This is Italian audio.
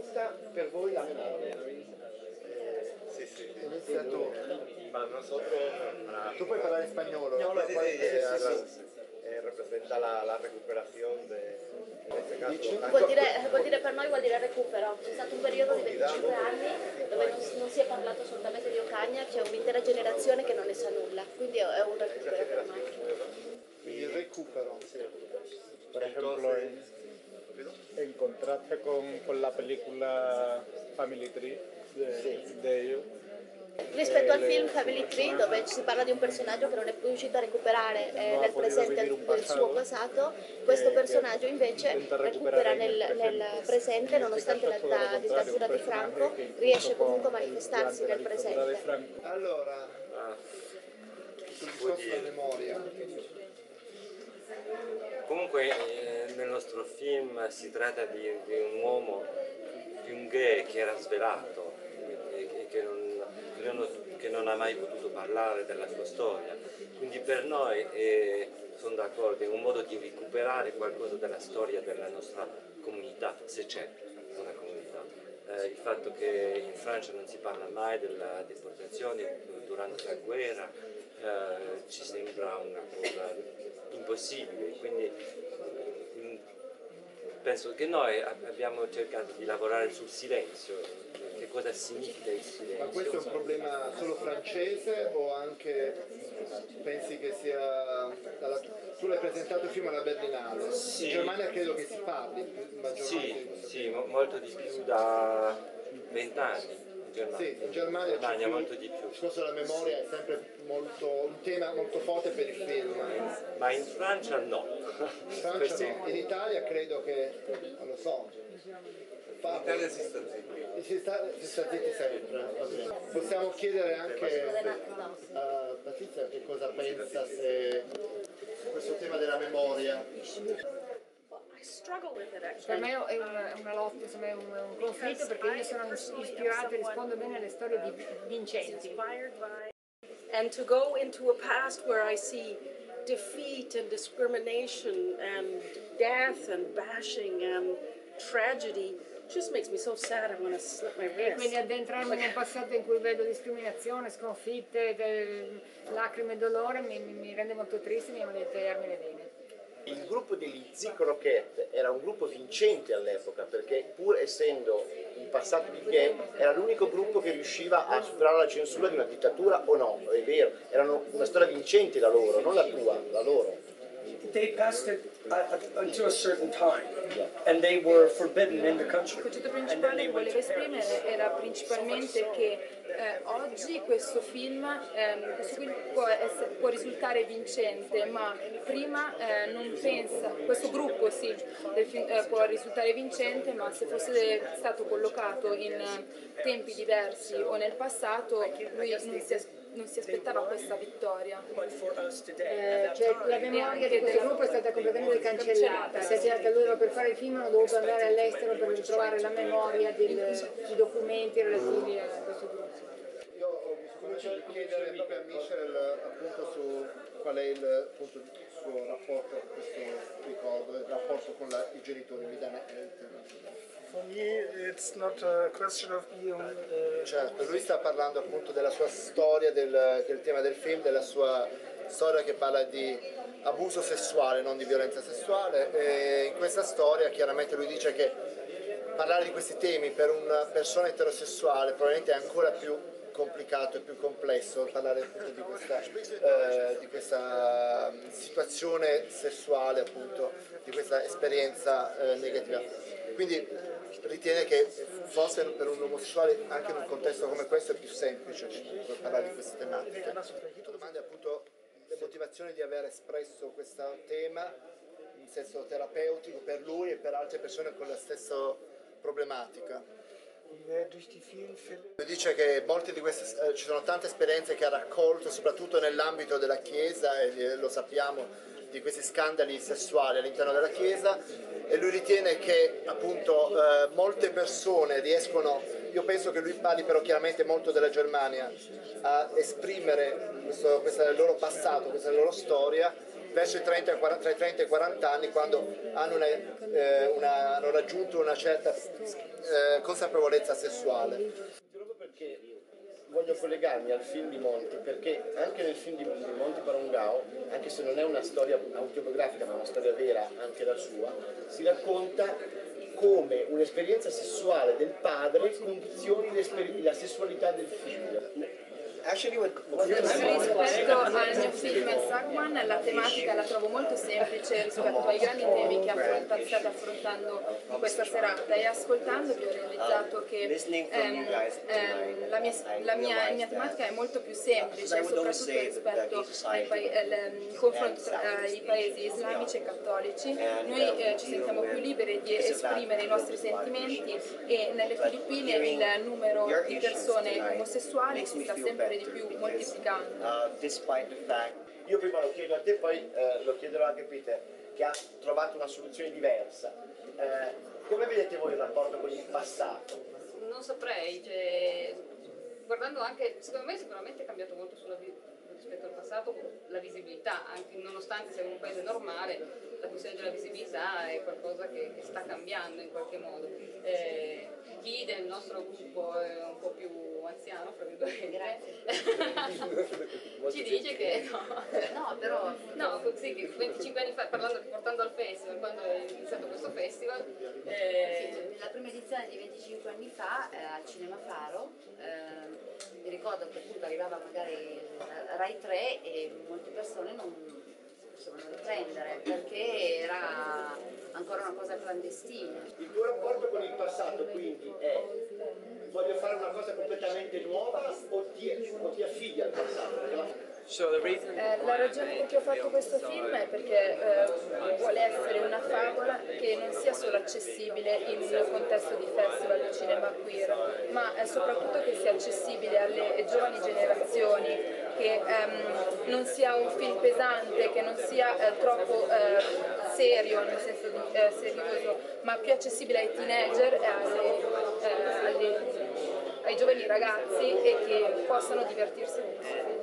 diventa per voi la Ma tu puoi hablar español, ¿no? No, sí, sí. Representa la recuperación de este caso. Vuol dire per noi vuol dire recupero. C'è stato un periodo di 25 anni dove non si è parlato assolutamente di Ocagna, c'è un'intera generazione che non ne sa nulla, quindi è un recupero per noi. Quindi recupero, sì. Per esempio, en contraste con la película Family Tree de ellos. Rispetto al film Family Tree, dove si parla di un personaggio che non è più riuscito a recuperare nel presente il suo passato, questo personaggio invece recupera nel presente, nonostante la dittatura di Franco, riesce comunque a manifestarsi nel presente. Allora, sul discorso della memoria. Comunque nel nostro film si tratta di un uomo, di un gay che era svelato e che non ha mai potuto parlare della sua storia, quindi per noi sono d'accordo, è un modo di recuperare qualcosa della storia della nostra comunità, se c'è una comunità. Il fatto che in Francia non si parla mai della deportazione durante la guerra ci sembra una cosa impossibile, quindi penso che noi abbiamo cercato di lavorare sul silenzio. Che cosa significa il silenzio? Ma questo è un problema solo francese o anche pensi che sia... Tu l'hai presentato prima alla Berlinale, sì. In Germania credo che si parli maggiormente. Sì, sì, molto di più da 20 anni in Germania. Sì, in Germania c'è molto di più. Il discorso della memoria è sempre molto, un tema molto forte per il film. Ma in Francia no. In Francia no. In Italia credo che... non lo so. L'Italia si sta zitti. Si sta zitti sempre. Possiamo chiedere anche a Patrizia che cosa pensa su questo tema della memoria. Per me è una lotta, insomma, è un conflitto perché io sono ispirata e rispondo bene alle storie di Vincenzo. And to go into a past where I see defeat and discrimination and death and bashing and tragedy just makes me so sad I want to slip my wrist. E quindi addentrarmi in un passato in cui vedo discriminazione, sconfitte, lacrime e dolore mi rende molto triste, mi vuole tagliarmi le vene. Il gruppo degli Zico Rocket era un gruppo vincente all'epoca perché pur essendo in passato di gay era l'unico gruppo che riusciva a superare la censura di una dittatura o no, è vero, erano una storia vincente la loro, non la tua, la loro. They passed it until a certain time, and they were forbidden in the country. Concetto principale che volevo esprimere era principalmente che oggi questo film può risultare vincente, ma prima non pensa, questo gruppo sì, può risultare vincente, ma se fosse stato collocato in tempi diversi o nel passato, lui non si aspettava questa vittoria. Cioè, la memoria di questo gruppo è stata completamente cancellata, si è cercato loro per fare il film hanno dovuto andare all'estero per ritrovare la memoria dei documenti relativi a questo gruppo. Io ho cominciato a chiedere proprio a Michel appunto su qual è il suo rapporto con questo ricordo, il rapporto con i genitori, mi danno il For me, it's not a question of being, certo, lui sta parlando appunto della sua storia, del tema del film, della sua storia che parla di abuso sessuale, non di violenza sessuale. E in questa storia chiaramente lui dice che parlare di questi temi per una persona eterosessuale probabilmente è ancora più complicato e più complesso parlare appunto di questa situazione sessuale, appunto, di questa esperienza negativa. Quindi ritiene che forse per un omosessuale anche in un contesto come questo è più semplice parlare di queste tematiche. La domanda è appunto le motivazioni di aver espresso questo tema in senso terapeutico per lui e per altre persone con la stessa problematica. Dice che molte di queste ci sono tante esperienze che ha raccolto soprattutto nell'ambito della Chiesa e lo sappiamo di questi scandali sessuali all'interno della Chiesa e lui ritiene che appunto molte persone riescono, io penso che lui parli però chiaramente molto della Germania, a esprimere questo loro passato, questa loro storia verso i 30 e 40 anni, quando hanno hanno raggiunto una certa consapevolezza sessuale. Voglio collegarmi al film di Monti, perché anche nel film di Monti Parungao, anche se non è una storia autobiografica ma una storia vera anche la sua, si racconta come un'esperienza sessuale del padre condizioni la sessualità del figlio. Rispetto al mio film Sakhman, la tematica la trovo molto semplice rispetto ai grandi temi che state affrontando in questa serata, e ascoltandovi ho realizzato che la mia tematica è molto più semplice, soprattutto rispetto al confronto tra i paesi islamici e cattolici. Noi ci sentiamo più liberi di esprimere i nostri sentimenti, e nelle Filippine il numero di persone omosessuali si sta sempre di più moltiplicando. Io prima lo chiedo a te, poi lo chiederò anche a Peter, che ha trovato una soluzione diversa. Come vedete voi il rapporto con il passato? Non saprei, cioè, guardando anche, secondo me sicuramente è cambiato molto rispetto al passato, la visibilità, anche nonostante sia un paese normale, la questione della visibilità è qualcosa che sta cambiando in qualche modo. Chi del nostro gruppo è un po' più anziano, fra virgolette, ci dice che così, che 25 anni fa, portando al festival, quando è iniziato questo festival, nella prima edizione di 25 anni fa al Cinema Faro, mi ricordo che appunto arrivava magari Rai 3 e molte persone non potevano riprendere perché era ancora una cosa clandestina. Il tuo rapporto con il passato quindi è: voglio fare una cosa completamente nuova o ti affidi al passato? La ragione per cui ho fatto questo film è perché vuole essere una favola che non sia solo accessibile in un contesto di festival di cinema queer, ma soprattutto che sia accessibile alle giovani generazioni, che non sia un film pesante, che non sia troppo serio, nel senso di serioso, ma più accessibile ai teenager e ai giovani ragazzi, e che possano divertirsi molto.